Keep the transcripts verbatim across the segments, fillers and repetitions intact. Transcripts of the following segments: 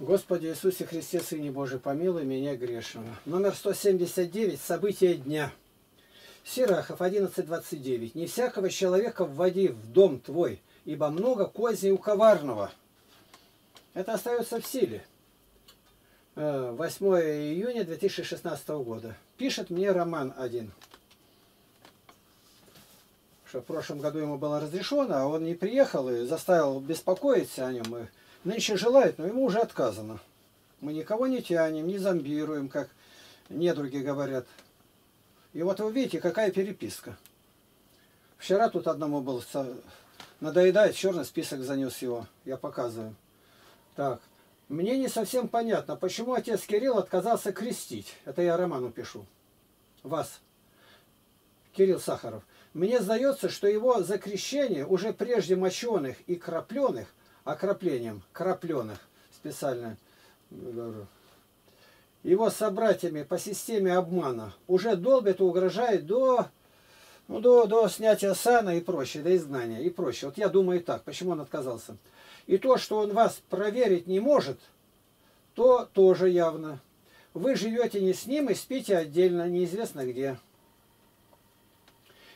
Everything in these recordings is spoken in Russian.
Господи Иисусе Христе, Сыне Божий, помилуй меня грешного. Номер сто семьдесят девять. События дня. Сирахов, одиннадцать двадцать девять. Не всякого человека вводи в дом твой, ибо много козней у коварного. Это остается в силе. восьмое июня две тысячи шестнадцатого года. Пишет мне Роман один. Что в прошлом году ему было разрешено, а он не приехал и заставил беспокоиться о нем. И нынче желает, но ему уже отказано. Мы никого не тянем, не зомбируем, как недруги говорят. И вот вы видите, какая переписка. Вчера тут одному был, надоедает, черный список занес его. Я показываю. Так, мне не совсем понятно, почему отец Кирилл отказался крестить. Это я Роману пишу. Вас. Кирилл Сахаров. Мне сдается, что его за крещение уже прежде моченых и крапленых, окроплением крапленых специально, его собратьями по системе обмана уже долбят и угрожают до, ну, до, до снятия сана и прочее, до изгнания и прочее. Вот я думаю так, почему он отказался. И то, что он вас проверить не может, то тоже явно. Вы живете не с ним и спите отдельно, неизвестно где.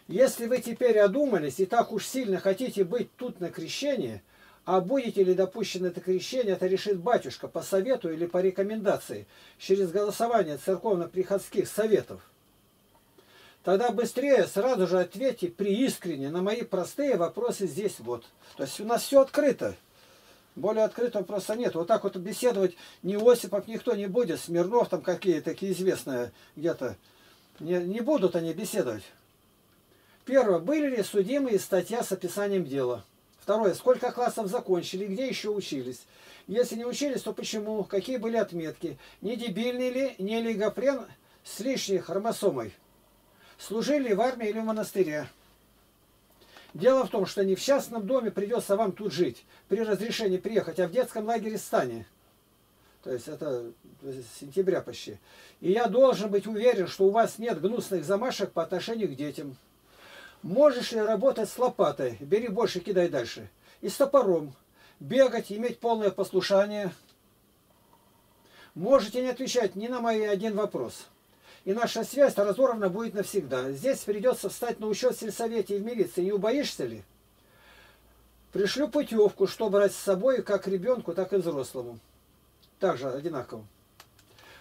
Если вы теперь одумались и так уж сильно хотите быть тут на крещении, а будете ли допущены это крещение, это решит батюшка по совету или по рекомендации через голосование церковно-приходских советов. Тогда быстрее сразу же ответьте преискренне на мои простые вопросы здесь вот. То есть у нас все открыто. Более открытого просто нет. Вот так вот беседовать ни Осипов никто не будет, Смирнов там какие-то такие известные где-то. Не, не будут они беседовать. Первое. Были ли судимые, статья с описанием дела? Второе. Сколько классов закончили? Где еще учились? Если не учились, то почему? Какие были отметки? Не дебильный ли, не олигопрен с лишней хромосомой? Служили в армии или в монастыре? Дело в том, что не в частном доме придется вам тут жить, при разрешении приехать, а в детском лагере Стане. То есть это с сентября почти. И я должен быть уверен, что у вас нет гнусных замашек по отношению к детям. Можешь ли работать с лопатой? Бери больше, кидай дальше. И с топором. Бегать, иметь полное послушание. Можете не отвечать ни на мой один вопрос. И наша связь разорвана будет навсегда. Здесь придется встать на учет в сельсовете и в милиции. Не убоишься ли? Пришлю путевку, что брать с собой как ребенку, так и взрослому. Также одинаково.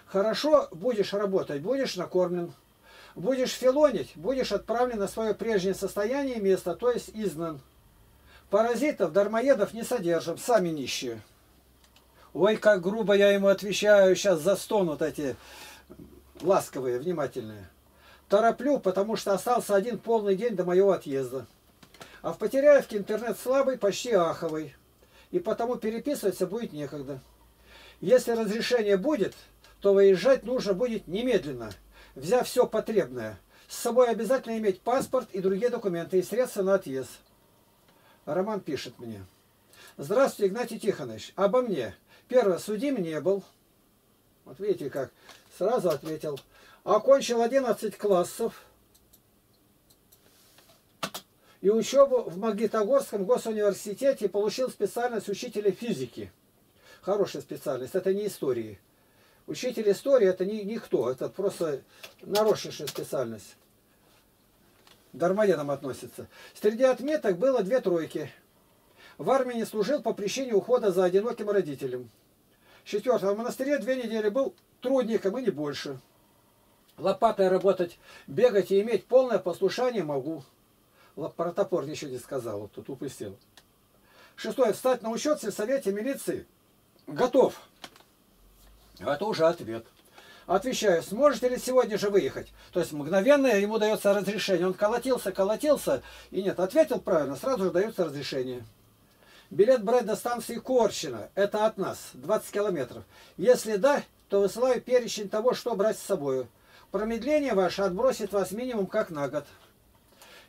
Хорошо будешь работать, будешь накормлен. Будешь филонить, будешь отправлен на свое прежнее состояние и место, то есть изгнан. Паразитов, дармоедов не содержим, сами нищие. Ой, как грубо я ему отвечаю, сейчас застонут эти ласковые, внимательные. Тороплю, потому что остался один полный день до моего отъезда. А в Потеряевке интернет слабый, почти аховый. И потому переписываться будет некогда. Если разрешение будет, то выезжать нужно будет немедленно. Взяв все потребное. С собой обязательно иметь паспорт и другие документы, и средства на отъезд. Роман пишет мне. Здравствуйте, Игнатий Тихонович. Обо мне. Первое, судим не был. Вот видите как. Сразу ответил. Окончил одиннадцать классов. И учебу в Магнитогорском госуниверситете, получил специальность учителя физики. Хорошая специальность. Это не истории. Учитель истории это не никто, это просто наросшая специальность. Дармоедом относится. Среди отметок было две тройки. В армии не служил по причине ухода за одиноким родителем. Четвертое. В монастыре две недели был трудником и не больше. Лопатой работать, бегать и иметь полное послушание могу. Про топор ничего не сказал, вот тут упустил. Шестое. Встать на учет в сельсовете милиции. Готов. Это уже ответ. Отвечаю, сможете ли сегодня же выехать? То есть мгновенно ему дается разрешение. Он колотился, колотился, и нет, ответил правильно, сразу же дается разрешение. Билет брать до станции Корчина, это от нас, двадцать километров. Если да, то высылаю перечень того, что брать с собой. Промедление ваше отбросит вас минимум как на год.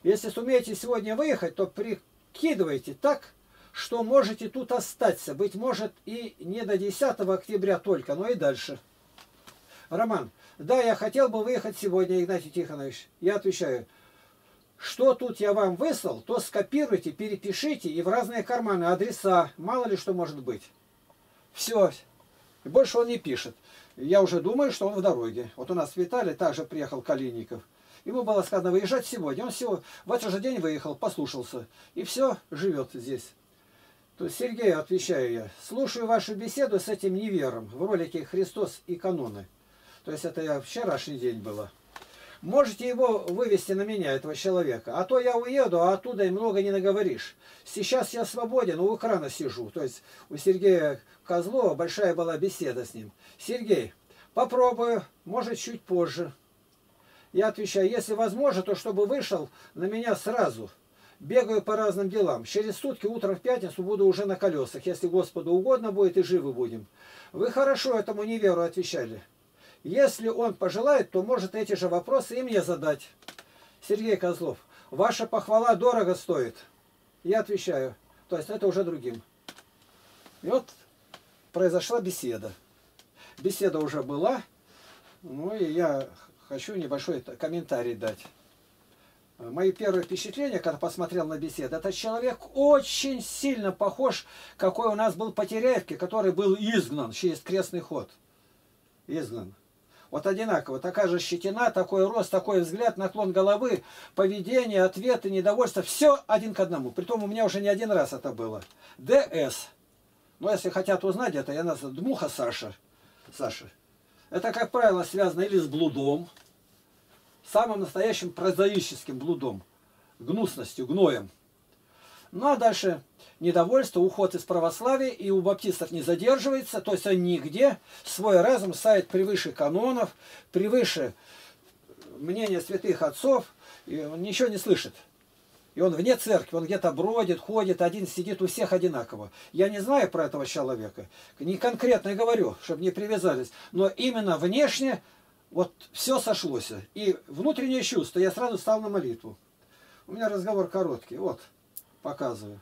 Если сумеете сегодня выехать, то прикидывайте так, что можете тут остаться, быть может и не до десятого октября только, но и дальше. Роман, да, я хотел бы выехать сегодня, Игнатий Тихонович. Я отвечаю, что тут я вам выслал, то скопируйте, перепишите и в разные карманы адреса, мало ли что может быть. Все, И больше он не пишет. Я уже думаю, что он в дороге. Вот у нас в Виталии также приехал Калиников. Ему было сказано выезжать сегодня. Он всего в этот же день выехал, послушался. И все, живет здесь. То есть, Сергей, отвечаю я, слушаю вашу беседу с этим невером в ролике «Христос и каноны». То есть, это я вчерашний день было. Можете его вывести на меня, этого человека. А то я уеду, а оттуда и много не наговоришь. Сейчас я свободен, у экрана сижу. То есть, у Сергея Козлова большая была беседа с ним. Сергей, попробую, может, чуть позже. Я отвечаю, если возможно, то чтобы вышел на меня сразу. Бегаю по разным делам. Через сутки, утром в пятницу, буду уже на колесах. Если Господу угодно будет, и живы будем. Вы хорошо этому неверу отвечали. Если он пожелает, то может эти же вопросы и мне задать. Сергей Козлов, ваша похвала дорого стоит. Я отвечаю. То есть это уже другим. И вот произошла беседа. Беседа уже была. Ну и я... хочу небольшой комментарий дать. Мои первые впечатления, когда посмотрел на беседу, этот человек очень сильно похож, какой у нас был Потеряевке, который был изгнан через крестный ход. Изгнан. Вот одинаково. Такая же щетина, такой рост, такой взгляд, наклон головы, поведение, ответы, недовольство. Все один к одному. Притом у меня уже не один раз это было. ДС. Но если хотят узнать это, я называю Дмуха Саша. Саша. Это, как правило, связано или с блудом, самым настоящим прозаическим блудом, гнусностью, гноем. Ну а дальше недовольство, уход из православия, и у баптистов не задерживается, то есть они нигде свой разум ставят превыше канонов, превыше мнения святых отцов, и он ничего не слышит. И он вне церкви, он где-то бродит, ходит, один сидит, у всех одинаково. Я не знаю про этого человека, не конкретно говорю, чтобы не привязались, но именно внешне вот все сошлось. И внутреннее чувство, я сразу встал на молитву. У меня разговор короткий, вот, показываю.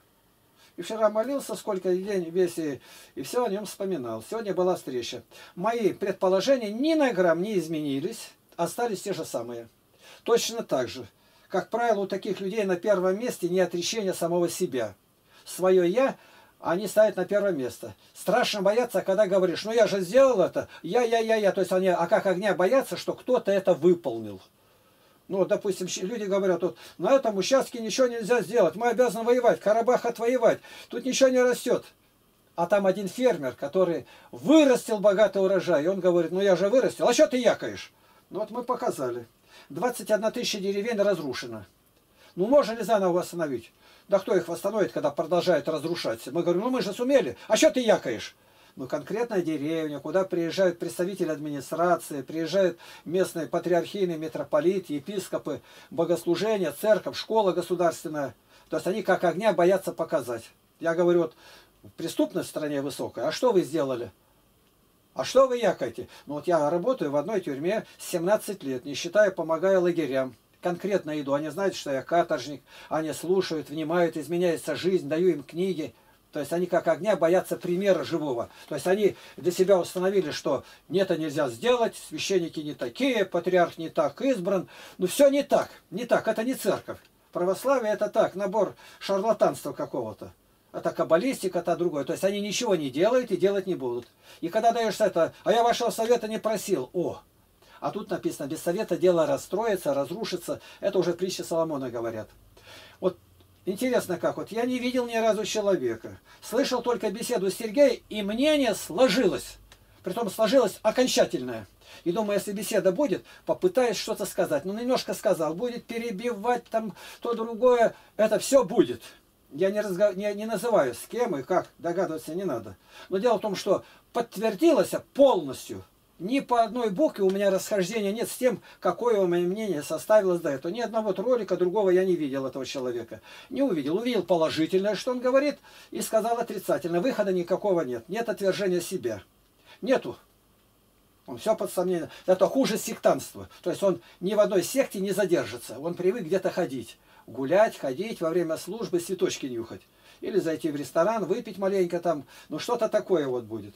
И вчера молился, сколько день весь, и, и все о нем вспоминал. Сегодня была встреча. Мои предположения ни на грамм не изменились, остались те же самые. Точно так же. Как правило, у таких людей на первом месте не отречение самого себя. Свое «я» они ставят на первое место. Страшно боятся, когда говоришь, ну я же сделал это, я, я, я, я. То есть они, а как огня боятся, что кто-то это выполнил. Ну, допустим, люди говорят, вот, на этом участке ничего нельзя сделать, мы обязаны воевать, Карабах отвоевать, тут ничего не растет. А там один фермер, который вырастил богатый урожай, и он говорит, ну я же вырастил, а что ты якаешь? Ну вот мы показали. двадцать одна тысяча деревень разрушено. Ну, можно ли заново восстановить? Да кто их восстановит, когда продолжает разрушаться? Мы говорим, ну мы же сумели. А что ты якаешь? Ну, конкретная деревня, куда приезжают представители администрации, приезжают местные патриархийные митрополиты, епископы, богослужения, церковь, школа государственная. То есть они как огня боятся показать. Я говорю, вот преступность в стране высокая. А что вы сделали? А что вы якаете? Ну вот я работаю в одной тюрьме семнадцать лет, не считая, помогая лагерям. Конкретно иду. Они знают, что я каторжник. Они слушают, внимают, изменяется жизнь, даю им книги. То есть они как огня боятся примера живого. То есть они для себя установили, что нет, это нельзя сделать, священники не такие, патриарх не так избран. Ну все не так, не так, это не церковь. Православие это так, набор шарлатанства какого-то. Это каббалистика, это другое. То есть они ничего не делают и делать не будут. И когда даешь это, а я вашего совета не просил. О, а тут написано, без совета дело расстроится, разрушится. Это уже притчи Соломона говорят. Вот интересно как, вот я не видел ни разу человека. Слышал только беседу с Сергеем, и мнение сложилось. Притом сложилось окончательное. И думаю, если беседа будет, попытаюсь что-то сказать. Ну, немножко сказал, будет перебивать там то другое. Это все будет. Я не, разгов... не, не называю с кем и как, догадываться не надо. Но дело в том, что подтвердилось полностью. Ни по одной букве у меня расхождения нет с тем, какое у меня мнение составилось до этого. Ни одного ролика другого я не видел этого человека. Не увидел. Увидел положительное, что он говорит, и сказал отрицательно. Выхода никакого нет. Нет отвержения себя. Нету. Он все под сомнением. Это хуже сектантства. То есть он ни в одной секте не задержится. Он привык где-то ходить. Гулять, ходить, во время службы цветочки нюхать. Или зайти в ресторан, выпить маленько там. Ну что-то такое вот будет.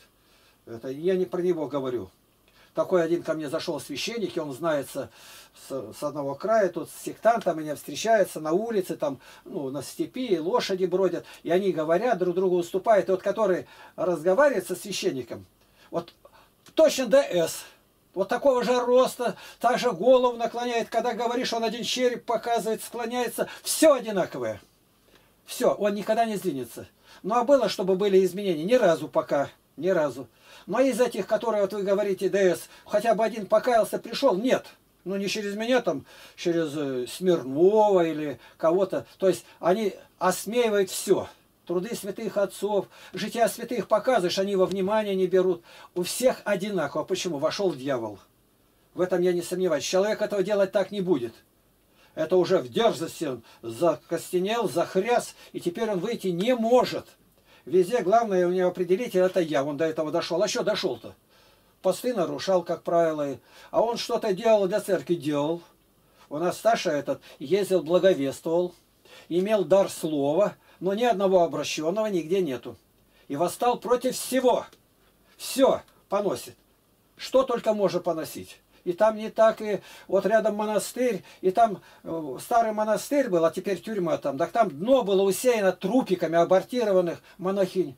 Это я не про него говорю. Такой один ко мне зашел священник, и он знается с, с одного края, тут с сектантом меня встречается на улице, там, ну, на степи, лошади бродят. И они говорят, друг другу уступают. И вот который разговаривает со священником, Вот точно ДС. Вот такого же роста, также голову наклоняет. Когда говоришь, он один череп показывает, склоняется. Все одинаковое. Все, он никогда не сдвинется. Ну а было, чтобы были изменения? Ни разу пока, ни разу. Но из этих, которые, вот вы говорите, ДС, хотя бы один покаялся, пришел? Нет. Ну не через меня, там, через Смирнова или кого-то. То есть они осмеивают все. Труды святых отцов, жития святых показываешь, они во внимание не берут. У всех одинаково. Почему? Вошел дьявол. В этом я не сомневаюсь. Человек этого делать так не будет. Это уже в дерзости он закостенел, захряс, и теперь он выйти не может. Везде главное у него определить, это я. Он до этого дошел. А что дошел-то? Посты нарушал, как правило. А он что-то делал для церкви. Делал. У нас Саша этот ездил, благовествовал, имел дар слова, но ни одного обращенного нигде нету. И восстал против всего. Все поносит. Что только может поносить. И там не так, и вот рядом монастырь, и там старый монастырь был, а теперь тюрьма там. Так там дно было усеяно трупиками абортированных монахинь.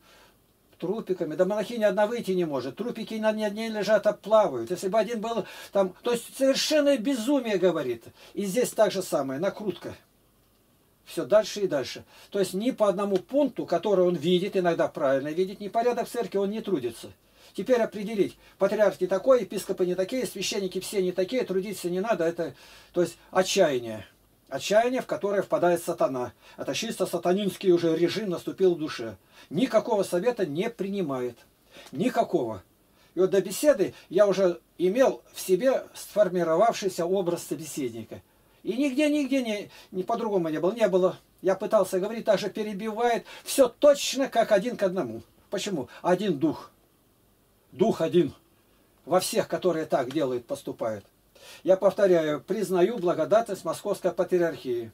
Трупиками. Да монахиня одна выйти не может. Трупики на дне лежат, оплавают. Если бы один был там... То есть совершенно безумие, говорит. И здесь так же самое, накрутка. Все дальше и дальше. То есть ни по одному пункту, который он видит, иногда правильно видит, непорядок в церкви, он не трудится. Теперь определить, патриарх не такой, епископы не такие, священники все не такие, трудиться не надо. Это, то есть отчаяние. Отчаяние, в которое впадает сатана. Это чисто сатанинский уже режим наступил в душе. Никакого совета не принимает. Никакого. И вот до беседы я уже имел в себе сформировавшийся образ собеседника. И нигде-нигде не, не по-другому не было. Не было. Я пытался говорить, также перебивает. Все точно как один к одному. Почему? Один дух. Дух один. Во всех, которые так делают, поступают. Я повторяю, признаю благодатность Московской патриархии.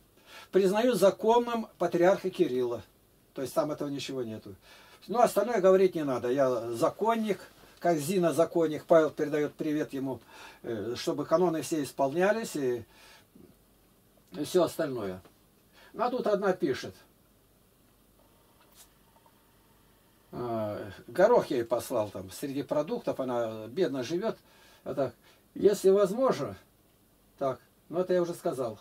Признаю законным патриарха Кирилла. То есть там этого ничего нету. Ну, остальное говорить не надо. Я законник, как Зина законник. Павел передает привет ему, чтобы каноны все исполнялись и... И все остальное. Ну, а тут одна пишет. Горох я ей послал там. Среди продуктов она бедно живет. А так, если возможно, так, ну это я уже сказал.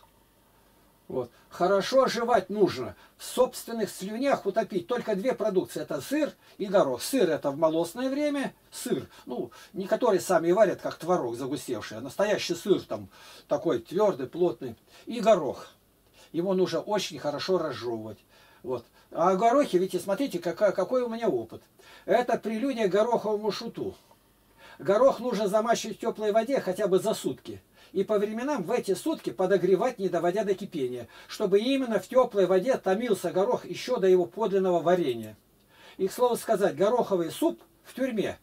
Вот. Хорошо жевать нужно. В собственных слюнях утопить. Только две продукции. Это сыр и горох. Сыр это в молочное время. Сыр. Ну, не которые сами варят, как творог загустевший. А настоящий сыр там такой твердый, плотный. И горох. Его нужно очень хорошо разжевывать. Вот. А о горохе, видите, смотрите, какая, какой у меня опыт. Это прелюдия к гороховому шуту. Горох нужно замачивать в теплой воде хотя бы за сутки. И по временам в эти сутки подогревать, не доводя до кипения, чтобы именно в теплой воде томился горох еще до его подлинного варения. И, к слову сказать, гороховый суп в тюрьме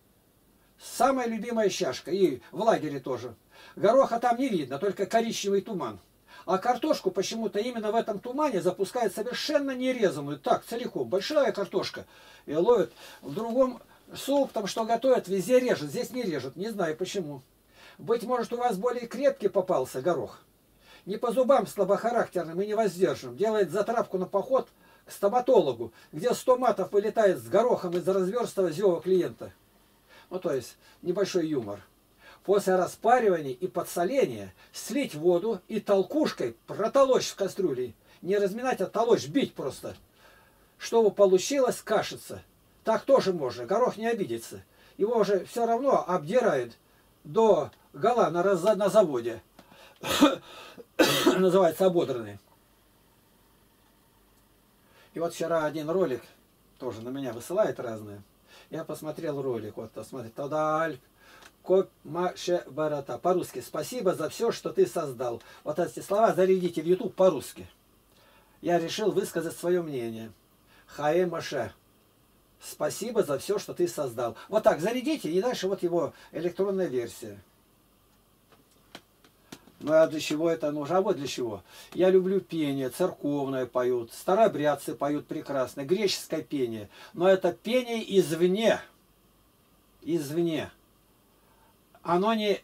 самая любимая чашка, и в лагере тоже. Гороха там не видно, только коричневый туман. А картошку почему-то именно в этом тумане запускают совершенно нерезанную, так, целиком, большая картошка. И ловят. В другом суп, там что готовят, везде режут, здесь не режут, не знаю почему. Быть может, у вас более крепкий попался горох. Не по зубам слабохарактерным и невоздержанным. Делает затравку на поход к стоматологу, где сто матов вылетает с горохом из-за разверстого зева клиента. Ну, то есть, небольшой юмор. После распаривания и подсоления слить воду и толкушкой протолочь в кастрюле. Не разминать, а толочь, бить просто. Чтобы получилось кашица. Так тоже можно. Горох не обидится. Его уже все равно обдирают до... гола на, раз, на заводе. Называется ободранный. И вот вчера один ролик, тоже на меня высылает разные. Я посмотрел ролик. Вот, смотри, Тадаль, Копмаше Барата. По-русски. Спасибо за все, что ты создал. Вот эти слова зарядите в YouTube по-русски. Я решил высказать свое мнение. Хае Маше. Спасибо за все, что ты создал. Вот так зарядите, и дальше вот его электронная версия. Ну а для чего это нужно? А вот для чего. Я люблю пение, церковное поют, старообрядцы поют прекрасно, греческое пение. Но это пение извне. Извне. Оно не,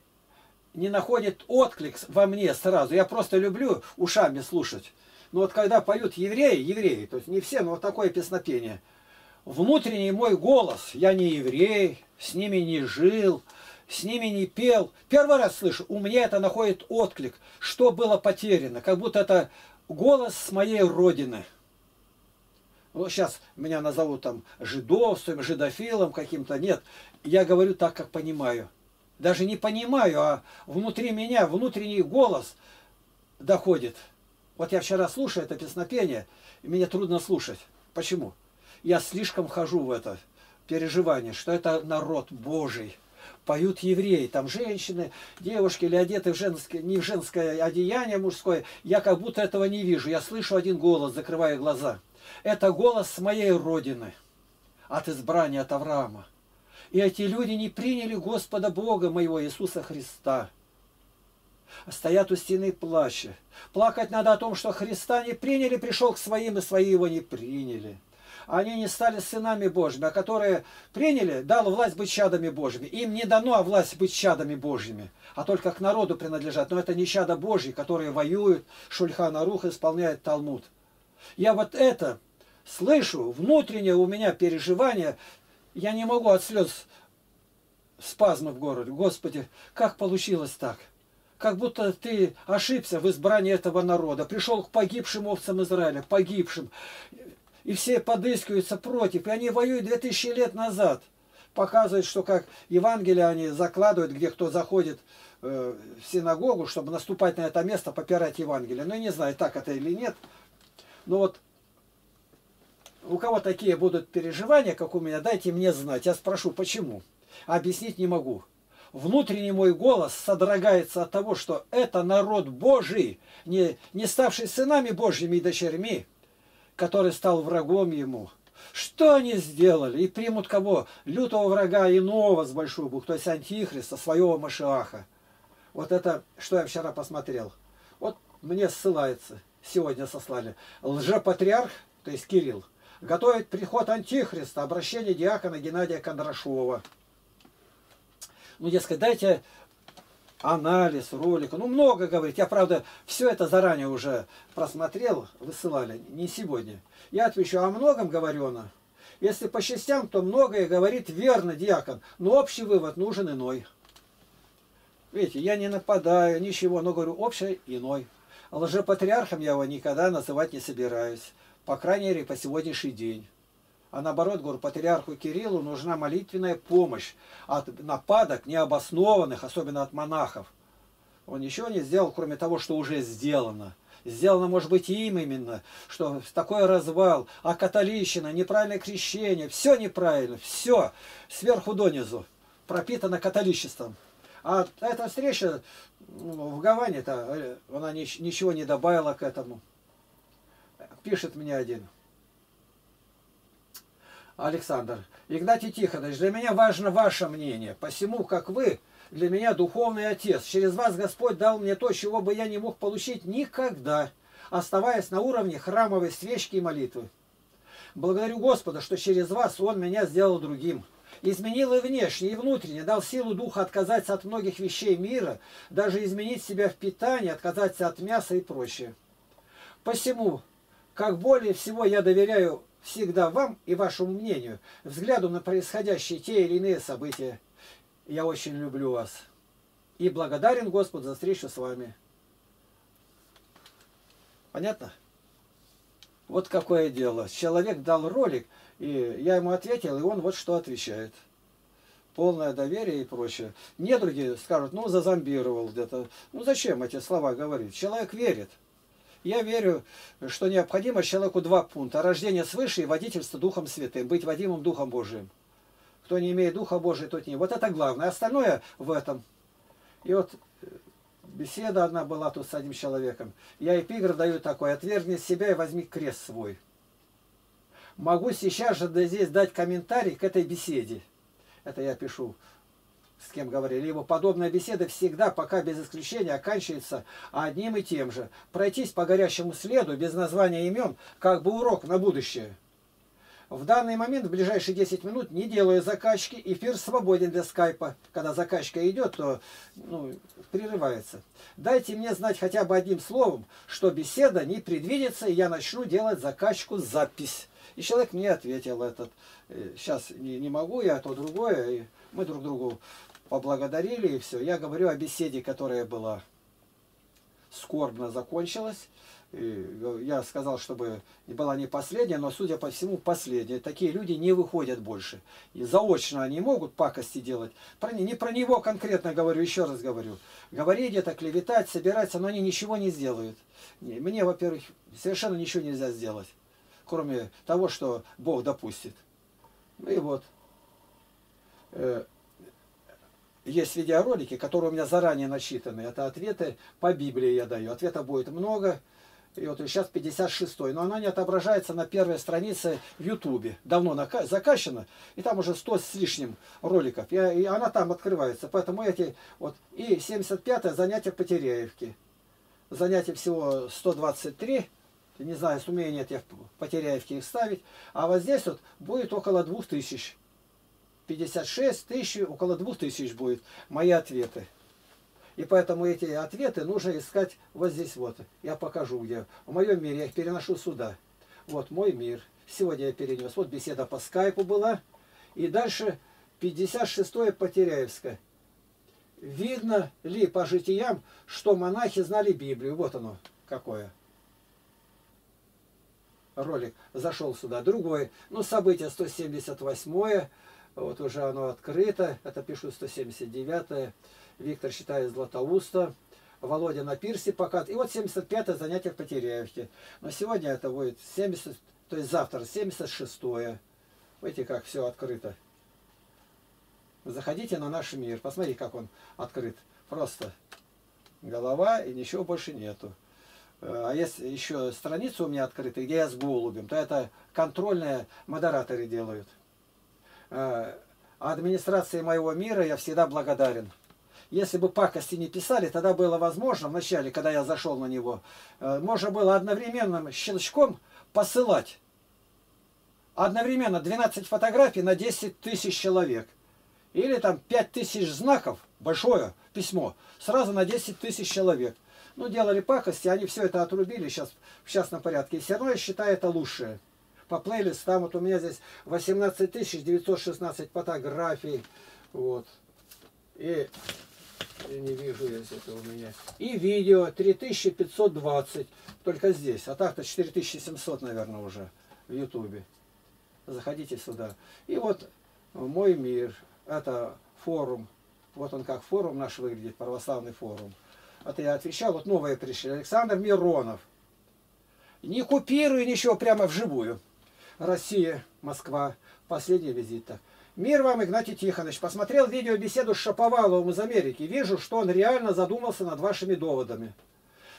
не находит отклик во мне сразу. Я просто люблю ушами слушать. Но вот когда поют евреи, евреи, то есть не все, но вот такое песнопение. внутренний мой голос, я не еврей, с ними не жил, с ними не пел. Первый раз слышу, у меня это находит отклик, что было потеряно, как будто это голос с моей родины. Ну, сейчас меня назовут там жидовством, жидофилом каким-то, нет. Я говорю так, как понимаю. Даже не понимаю, а внутри меня внутренний голос доходит. Вот я вчера слушаю это песнопение, и мне трудно слушать. Почему? Я слишком хожу в это переживание, что это народ Божий. Поют евреи, там женщины, девушки или одеты в женское, не в женское одеяние мужское. Я как будто этого не вижу. Я слышу один голос, закрываю глаза. Это голос с моей родины, от избрания, от Авраама. И эти люди не приняли Господа Бога моего Иисуса Христа. Стоят у стены плача. Плакать надо о том, что Христа не приняли, пришел к своим, и свои его не приняли. Они не стали сынами Божьими, а которые приняли, дал власть быть чадами Божьими. Им не дано власть быть чадами Божьими, а только к народу принадлежат. Но это не чада Божьи, которые воюют, Шульхан Арух исполняет Талмуд. Я вот это слышу, внутреннее у меня переживание, я не могу от слез, спазмы в горле. Господи, как получилось так? Как будто ты ошибся в избрании этого народа, пришел к погибшим овцам Израиля, погибшим. И все подыскиваются против, и они воюют две тысячи лет назад. Показывает, что как Евангелие они закладывают, где кто заходит э, в синагогу, чтобы наступать на это место, попирать Евангелие. Ну, я не знаю, так это или нет. Но вот у кого такие будут переживания, как у меня, дайте мне знать. Я спрошу, почему? Объяснить не могу. Внутренний мой голос содрогается от того, что это народ Божий, не, не ставший сынами Божьими и дочерьми, который стал врагом ему. Что они сделали? И примут кого? Лютого врага иного с большой буквы, то есть антихриста, своего Машиаха. Вот это, что я вчера посмотрел. Вот мне ссылается, сегодня сослали. Лжепатриарх, то есть Кирилл, готовит приход антихриста, обращение диакона Геннадия Кондрашова. Ну, дескать, дайте анализ ролика. Ну, много говорит. Я, правда, все это заранее уже просмотрел, высылали, не сегодня. Я отвечу, о многом говорено. Если по частям, то многое говорит верно диакон. Но общий вывод нужен иной. Видите, я не нападаю, ничего, но говорю, общий иной. Лжепатриархом я его никогда называть не собираюсь. По крайней мере, по сегодняшний день. А наоборот, говорю, патриарху Кириллу нужна молитвенная помощь от нападок необоснованных, особенно от монахов. Он ничего не сделал, кроме того, что уже сделано. Сделано, может быть, им именно, что такой развал, а католичина, неправильное крещение, все неправильно, все сверху донизу пропитано католичеством. А эта встреча в Гаване-то, она ничего не добавила к этому. Пишет мне один. Александр, Игнатий Тихонович, для меня важно ваше мнение, посему, как вы, для меня духовный отец. Через вас Господь дал мне то, чего бы я не мог получить никогда, оставаясь на уровне храмовой свечки и молитвы. Благодарю Господа, что через вас Он меня сделал другим. Изменил и внешне, и внутренне, дал силу духа отказаться от многих вещей мира, даже изменить себя в питании, отказаться от мяса и прочее. Посему, как более всего я доверяю всегда вам и вашему мнению, взгляду на происходящие те или иные события. Я очень люблю вас и благодарен Господу за встречу с вами. Понятно? Вот какое дело. Человек дал ролик, и я ему ответил, и он вот что отвечает. Полное доверие и прочее. Недруги скажут, ну зазомбировал где-то. Ну зачем эти слова говорить? Человек верит. Я верю, что необходимо человеку два пункта. Рождение свыше и водительство Духом Святым. Быть водимым Духом Божиим. Кто не имеет Духа Божия, тот не. Вот это главное. Остальное в этом. И вот беседа одна была тут с одним человеком. Я эпиграф даю такой. Отвергни себя и возьми крест свой. Могу сейчас же здесь дать комментарий к этой беседе. Это я пишу, с кем говорили, его подобная беседа всегда, пока без исключения, оканчивается одним и тем же. Пройтись по горящему следу, без названия имен, как бы урок на будущее. В данный момент, в ближайшие десять минут, не делаю закачки. Эфир свободен для скайпа. Когда закачка идет, то ну, прерывается. Дайте мне знать хотя бы одним словом, что беседа не предвидится, и я начну делать закачку-запись. И человек мне ответил этот. Сейчас не, не могу, я то другое. И мы друг другу поблагодарили, и все. Я говорю о беседе, которая была скорбно закончилась. И я сказал, чтобы была не последняя, но, судя по всему, последняя. Такие люди не выходят больше. И заочно они могут пакости делать. Про, не про него конкретно говорю, еще раз говорю. Говорить это, клеветать, собираться, но они ничего не сделают. Мне, во-первых, совершенно ничего нельзя сделать, кроме того, что Бог допустит. Ну и вот. Есть видеоролики, которые у меня заранее начитаны. Это ответы по Библии я даю. Ответа будет много. И вот сейчас пятьдесят шестой. Но она не отображается на первой странице в Ютубе. Давно закачана. И там уже сто с лишним роликов. Я, и она там открывается. Поэтому эти... Вот. И семьдесят пятое занятие Потеряевки. Занятие всего сто двадцать три. Не знаю, сумею нет я в Потеряевке их ставить. А вот здесь вот будет около двух тысяч. пятьдесят шесть тысяч, около двух тысяч будет мои ответы. И поэтому эти ответы нужно искать вот здесь вот. Я покажу, где. В моем мире я их переношу сюда. Вот мой мир. Сегодня я перенес. Вот беседа по скайпу была. И дальше пятьдесят шестое Потеряевское. Видно ли по житиям, что монахи знали Библию? Вот оно какое. Ролик зашел сюда. Другой. Ну, событие сто семьдесят восьмое. Вот уже оно открыто. Это пишу сто семьдесят девятое. Виктор считает Златоуста. Володя на пирсе пока. И вот семьдесят пятое занятие в Потеряевке. Но сегодня это будет семьдесят, то есть завтра семьдесят шестое. Видите, как все открыто. Заходите на наш мир. Посмотрите, как он открыт. Просто голова и ничего больше нету. А есть еще страница у меня открыта, где я с голубем. То это контрольные модераторы делают. Администрации моего мира я всегда благодарен. Если бы пакости не писали, тогда было возможно, вначале, когда я зашел на него, можно было одновременным щелчком посылать. Одновременно двенадцать фотографий на десять тысяч человек. Или там пять тысяч знаков, большое письмо, сразу на десять тысяч человек. Ну, делали пакости, они все это отрубили сейчас в частном порядке. И все равно я считаю это лучшее. По плейлистам, вот у меня здесь восемнадцать тысяч девятьсот шестнадцать фотографий, вот, и, я не вижу, если это у меня, и видео три тысячи пятьсот двадцать, только здесь, а так-то четыре тысячи семьсот, наверное, уже в Ютубе, заходите сюда, и вот мой мир, это форум, вот он как форум наш выглядит, православный форум, это я отвечал, вот новые пришли, Александр Миронов, не купирую ничего, прямо вживую. Россия, Москва. Последний визит. Так. Мир вам, Игнатий Тихонович. Посмотрел видеобеседу с Шаповаловым из Америки. Вижу, что он реально задумался над вашими доводами.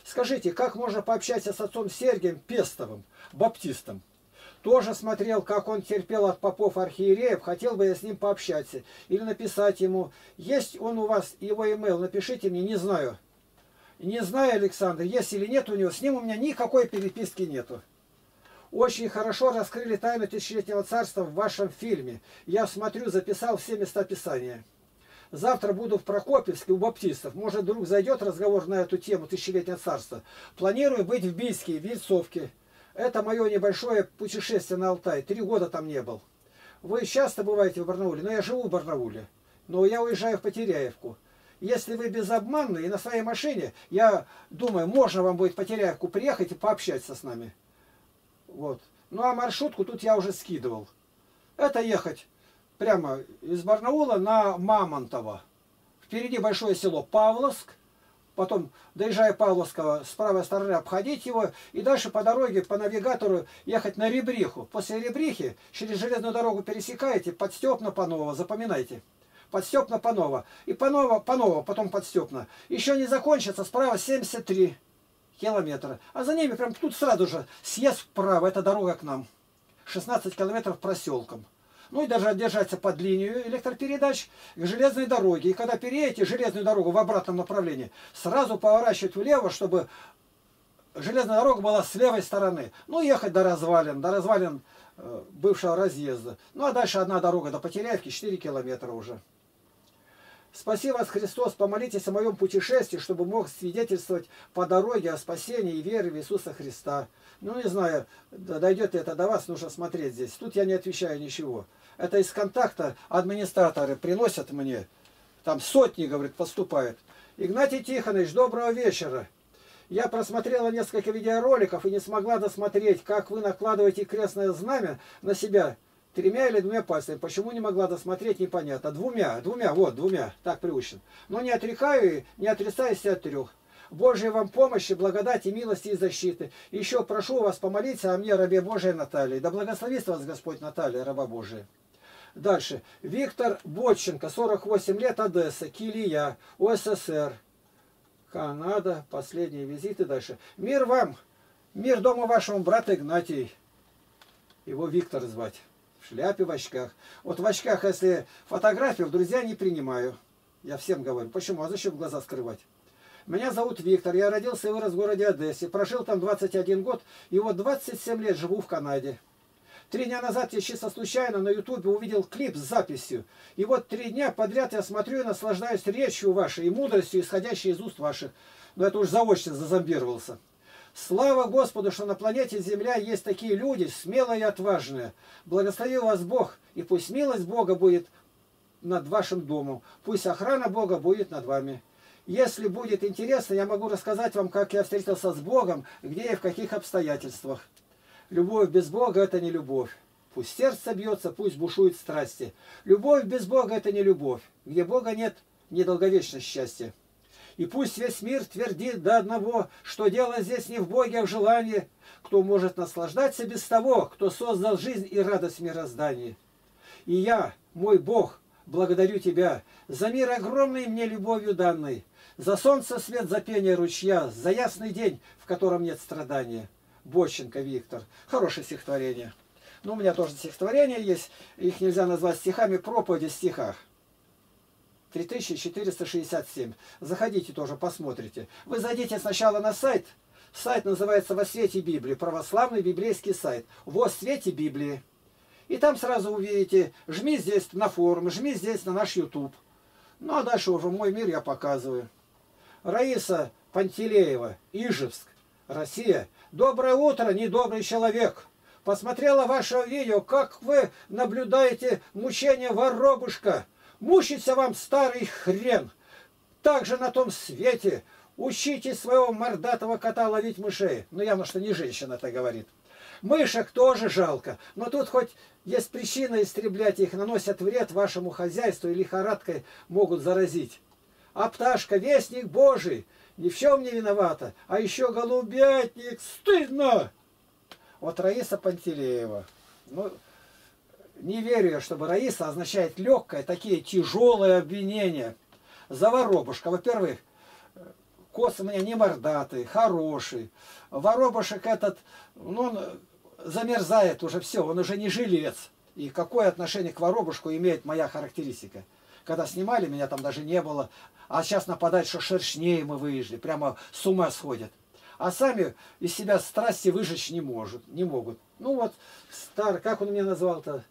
Скажите, как можно пообщаться с отцом Сергием Пестовым, баптистом? Тоже смотрел, как он терпел от попов архиереев. Хотел бы я с ним пообщаться. Или написать ему. Есть он у вас, его имейл, напишите мне, не знаю. Не знаю, Александр, есть или нет у него. С ним у меня никакой переписки нету. Очень хорошо раскрыли тайну Тысячелетнего Царства в вашем фильме. Я смотрю, записал все места Писания. Завтра буду в Прокопьевске у баптистов. Может, вдруг зайдет разговор на эту тему Тысячелетнего Царства. Планирую быть в Бийске, в Вильцовке. Это мое небольшое путешествие на Алтай. Три года там не был. Вы часто бываете в Барнауле? Но я живу в Барнауле. Но я уезжаю в Потеряевку. Если вы безобманны и на своей машине, я думаю, можно вам будет в Потеряевку приехать и пообщаться с нами. Вот. Ну а маршрутку тут я уже скидывал. Это ехать прямо из Барнаула на Мамонтова. Впереди большое село Павловск. Потом, доезжая Павловского, с правой стороны обходить его. И дальше по дороге, по навигатору ехать на Ребриху. После Ребрихи через железную дорогу пересекаете под Степно-Паново. Запоминайте. Под Степно-Паново. И Паново-Паново, потом под Степно. Еще не закончится, справа семьдесят три километра. А за ними прям тут сразу же съезд вправо. Это дорога к нам. шестнадцать километров проселком. Ну и даже держаться под линию электропередач к железной дороге. И когда переедете железную дорогу в обратном направлении, сразу поворачивать влево, чтобы железная дорога была с левой стороны. Ну, ехать до развалин, до развалин э, бывшего разъезда. Ну, а дальше одна дорога до Потеряевки, четыре километра уже. Спаси вас, Христос, помолитесь о моем путешествии, чтобы мог свидетельствовать по дороге о спасении и вере в Иисуса Христа. Ну, не знаю, дойдет ли это до вас, нужно смотреть здесь. Тут я не отвечаю ничего. Это из контакта администраторы приносят мне. Там сотни, говорит, поступают. Игнатий Тихонович, доброго вечера. Я просмотрела несколько видеороликов и не смогла досмотреть, как вы накладываете крестное знамя на себя тремя или двумя пальцами. Почему не могла досмотреть, непонятно. Двумя, двумя, вот, двумя, так приучен. Но не отрекаю и не отрицаюсь от трех. Божьей вам помощи, благодати, милости и защиты. Еще прошу вас помолиться о мне, рабе Божией Наталье. Да благословит вас Господь Наталья, раба Божия. Дальше. Виктор Боченко, сорок восемь лет, Одесса, Килия, УССР, Канада, последние визиты. Дальше. Мир вам, мир дома вашему брата Игнатий. Его Виктор звать. В шляпе, в очках. Вот в очках, если фотографию, в друзья не принимаю. Я всем говорю. Почему? А зачем глаза скрывать? Меня зовут Виктор, я родился и вырос в городе Одессе. Прожил там двадцать один год, и вот двадцать семь лет живу в Канаде. Три дня назад я чисто случайно на ютубе увидел клип с записью. И вот три дня подряд я смотрю и наслаждаюсь речью вашей и мудростью, исходящей из уст ваших. Но это уж заочно зазомбировался. Слава Господу, что на планете Земля есть такие люди, смелые и отважные. Благослови вас Бог, и пусть милость Бога будет над вашим домом. Пусть охрана Бога будет над вами. Если будет интересно, я могу рассказать вам, как я встретился с Богом, где и в каких обстоятельствах. Любовь без Бога – это не любовь. Пусть сердце бьется, пусть бушуют страсти. Любовь без Бога – это не любовь. Где Бога нет, недолговечное счастье. И пусть весь мир твердит до одного, что дело здесь не в Боге, а в желании. Кто может наслаждаться без того, кто создал жизнь и радость мироздания. И я, мой Бог, благодарю Тебя за мир огромный мне любовью данный, за солнце свет, за пение ручья, за ясный день, в котором нет страдания. Боченко Виктор. Хорошее стихотворение. Ну, у меня тоже стихотворение есть. Их нельзя назвать стихами, проповеди в стихах. три тысячи четыреста шестьдесят семь. Заходите тоже, посмотрите. Вы зайдите сначала на сайт. Сайт называется «Во Свете Библии». Православный библейский сайт. «Во Свете Библии». И там сразу увидите. Жми здесь на форум, жми здесь на наш ютуб. Ну, а дальше уже «Мой мир» я показываю. Раиса Пантелеева, Ижевск, Россия. Доброе утро, недобрый человек. Посмотрела ваше видео, как вы наблюдаете мучение воробушка. Мучится вам старый хрен. Также на том свете. Учите своего мордатого кота ловить мышей. Ну, явно, что не женщина это говорит. Мышек тоже жалко. Но тут хоть есть причина истреблять их. Наносят вред вашему хозяйству и лихорадкой могут заразить. А пташка, вестник Божий. Ни в чем не виновата. А еще голубятник. Стыдно! Вот Раиса Пантелеева. Ну, не верю я, чтобы Раиса означает легкое, такие тяжелые обвинения. За воробушка. Во-первых, кот у меня не мордатый, хороший. Воробушек этот, ну, он замерзает уже все, он уже не жилец. И какое отношение к воробушку имеет моя характеристика? Когда снимали, меня там даже не было. А сейчас нападать, что шершней мы выжили. Прямо с ума сходят. А сами из себя страсти выжечь не, может, не могут. Ну вот, стар, как он меня назвал-то?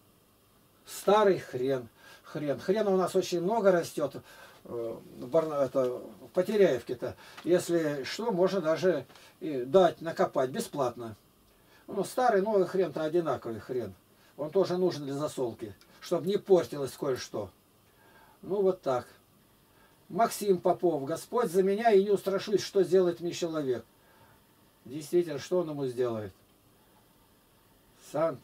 Старый хрен. Хрен. Хрена у нас очень много растет. В Потеряевке-то. Если что, можно даже и дать, накопать бесплатно. Ну, старый, новый хрен-то одинаковый хрен. Он тоже нужен для засолки. Чтобы не портилось кое-что. Ну, вот так. Максим Попов. Господь за меня, и не устрашусь, что сделает мне человек. Действительно, что он ему сделает? Сан,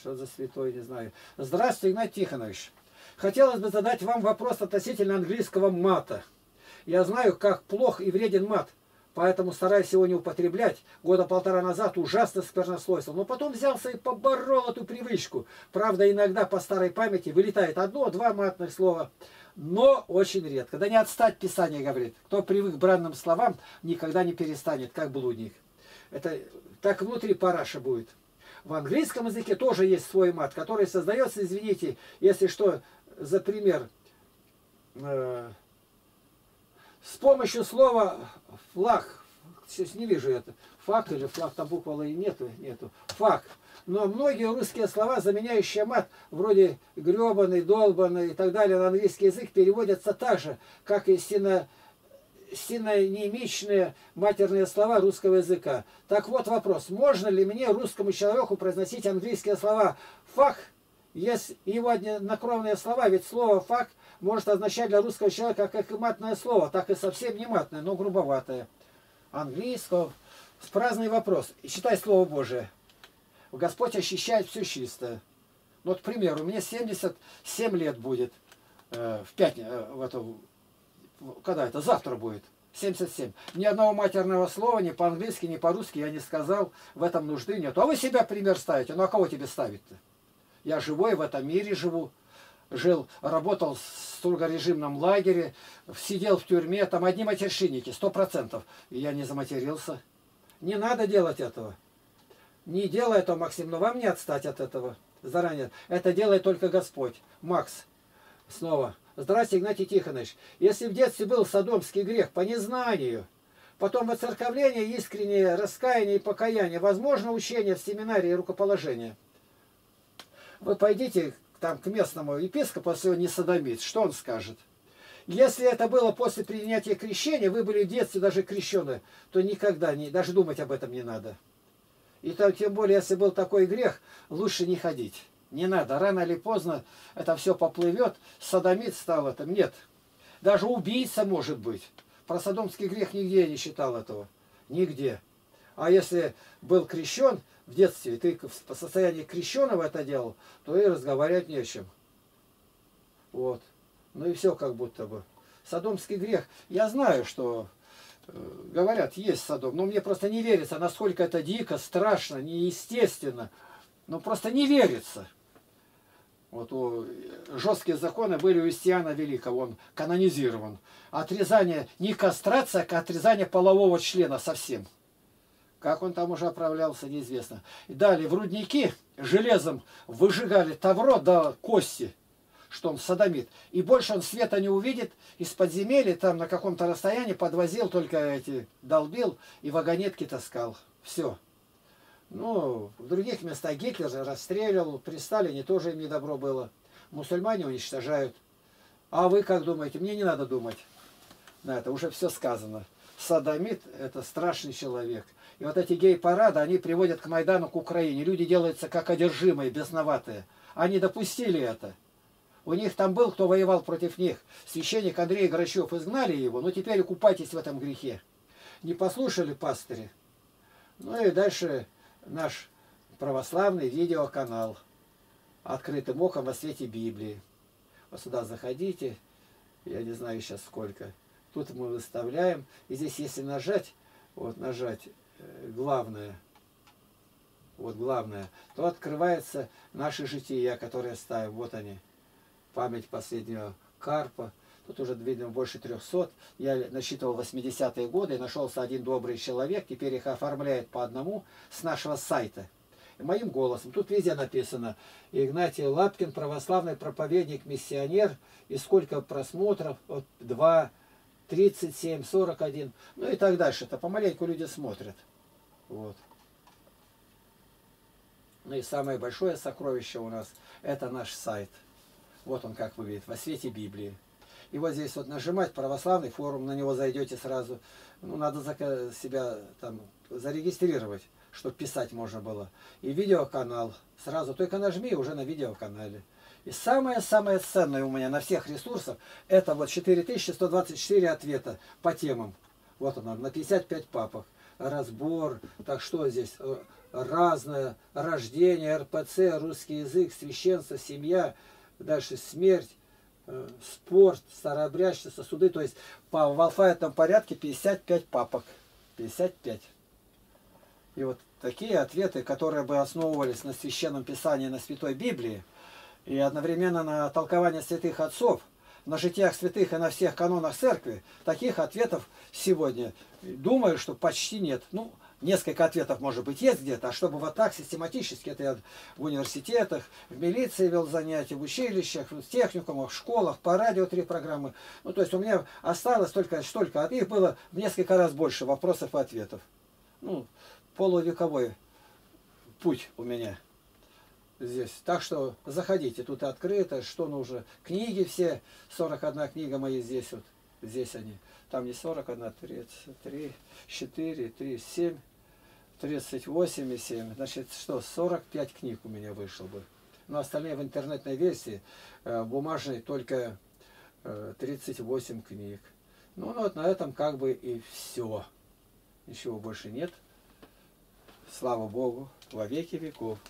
что за святой, не знаю. Здравствуйте, Игнатий Тихонович. Хотелось бы задать вам вопрос относительно английского мата. Я знаю, как плох и вреден мат, поэтому стараюсь его не употреблять. Года полтора назад ужасно сквернословствовал, но потом взялся и поборол эту привычку. Правда, иногда по старой памяти вылетает одно-два матных слова, но очень редко. Да не отстать, Писание говорит. Кто привык к бранным словам, никогда не перестанет, как блудник. Это так внутри параша будет. В английском языке тоже есть свой мат, который создается, извините, если что, за пример, э, с помощью слова флаг, сейчас не вижу это, факт или флаг, там буквы нету, нету. Факт. Но многие русские слова, заменяющие мат, вроде гребаный, долбаный и так далее, на английский язык переводятся так же, как и сино... синонемичные матерные слова русского языка. Так вот вопрос, можно ли мне, русскому человеку, произносить английские слова «фак», если его однокровные слова, ведь слово «фак» может означать для русского человека как и матное слово, так и совсем не матное, но грубоватое. Английского. Праздный вопрос. Читай Слово Божие. Господь очищает все чистое. Вот, к примеру, мне семьдесят семь лет будет. Э, в пятницу, э, в эту, когда это? Завтра будет. семьдесят семь. Ни одного матерного слова ни по-английски, ни по-русски я не сказал. В этом нужды нет. А вы себя пример ставите. Ну а кого тебе ставить-то? Я живой, в этом мире живу. Жил, работал в строгорежимном лагере, сидел в тюрьме, там одни матершинники, сто процентов. И я не заматерился. Не надо делать этого. Не делай этого, Максим, но вам не отстать от этого заранее. Это делает только Господь. Макс, снова. Здравствуйте, Игнатий Тихонович. Если в детстве был содомский грех по незнанию, потом воцерковление, искреннее раскаяние и покаяние, возможно учение в семинарии и рукоположение. Вы пойдите там к местному епископу, если он не содомит, что он скажет? Если это было после принятия крещения, вы были в детстве даже крещены, то никогда не, даже думать об этом не надо. И там, тем более, если был такой грех, лучше не ходить. Не надо. Рано или поздно это все поплывет. Содомит стал этим. Нет. Даже убийца может быть. Про содомский грех нигде я не считал этого. Нигде. А если был крещен в детстве, и ты по состоянию крещенного это делал, то и разговаривать не о чем. Вот. Ну и все как будто бы. Содомский грех. Я знаю, что э, говорят, есть содом. Но мне просто не верится, насколько это дико, страшно, неестественно. Но просто не верится. Вот у, жесткие законы были у Юстиниана Великого. Он канонизирован. Отрезание, не кастрация, а отрезание полового члена совсем. Как он там уже оправлялся, неизвестно. И далее в рудники железом выжигали тавро до кости, что он содомит. И больше он света не увидит. Из подземелья там на каком-то расстоянии подвозил, только эти долбил и вагонетки таскал. Все. Ну, в других местах Гитлер расстреливал. При Сталине тоже им недобро было. Мусульмане уничтожают. А вы как думаете? Мне не надо думать на это. Уже все сказано. Содомит – это страшный человек. И вот эти гей-парады, они приводят к Майдану, к Украине. Люди делаются как одержимые, бесноватые. Они допустили это. У них там был, кто воевал против них. Священник Андрей Грачев, изгнали его, но теперь купайтесь в этом грехе. Не послушали пастыри. Ну и дальше наш православный видеоканал. Открытым оком во свете Библии. Вот сюда заходите. Я не знаю сейчас сколько. Тут мы выставляем. И здесь, если нажать, вот нажать главное, вот главное, то открывается наши жития, которые ставим. Вот они. Память последнего Карпа. Тут уже, видно, больше трехсот. Я насчитывал восьмидесятые годы. И нашелся один добрый человек. Теперь их оформляет по одному с нашего сайта. И моим голосом. Тут везде написано. Игнатий Лапкин, православный проповедник, миссионер. И сколько просмотров? Вот два. тридцать семь, сорок один, ну и так дальше. Это помаленьку люди смотрят. Вот. Ну и самое большое сокровище у нас, это наш сайт. Вот он как выглядит, во свете Библии. И вот здесь вот нажимать православный форум, на него зайдете сразу. Ну, надо себя там зарегистрировать, чтобы писать можно было. И видеоканал. Сразу только нажми, уже на видеоканале. И самое-самое ценное у меня на всех ресурсах, это вот четыре тысячи сто двадцать четыре ответа по темам. Вот оно, на пятьдесят пять папах. Разбор, так что здесь, разное, рождение, РПЦ, русский язык, священство, семья, дальше смерть, спорт, старообрядчество, суды. То есть по, в алфавитном порядке пятьдесят пять папок. пятьдесят пять. И вот такие ответы, которые бы основывались на Священном Писании, на Святой Библии, и одновременно на толковании святых отцов, на житиях святых и на всех канонах церкви, таких ответов сегодня, думаю, что почти нет. Ну, несколько ответов, может быть, есть где-то, а чтобы вот так систематически, это я в университетах, в милиции вел занятия, в училищах, в техникумах, в школах, по радио три программы. Ну, то есть у меня осталось только столько, от них было в несколько раз больше вопросов и ответов. Ну, полувековой путь у меня здесь. Так что заходите, тут открыто, что нужно. Книги все, сорок одна книга мои здесь вот. Здесь они. Там не сорок одна, тридцать три, четыре, тридцать семь, тридцать восемь и семь. Значит, что, сорок пять книг у меня вышло бы. Но остальные в интернетной версии, бумажной только тридцать восемь книг. Ну, ну вот на этом как бы и все. Ничего больше нет. Слава Богу, во веки веков.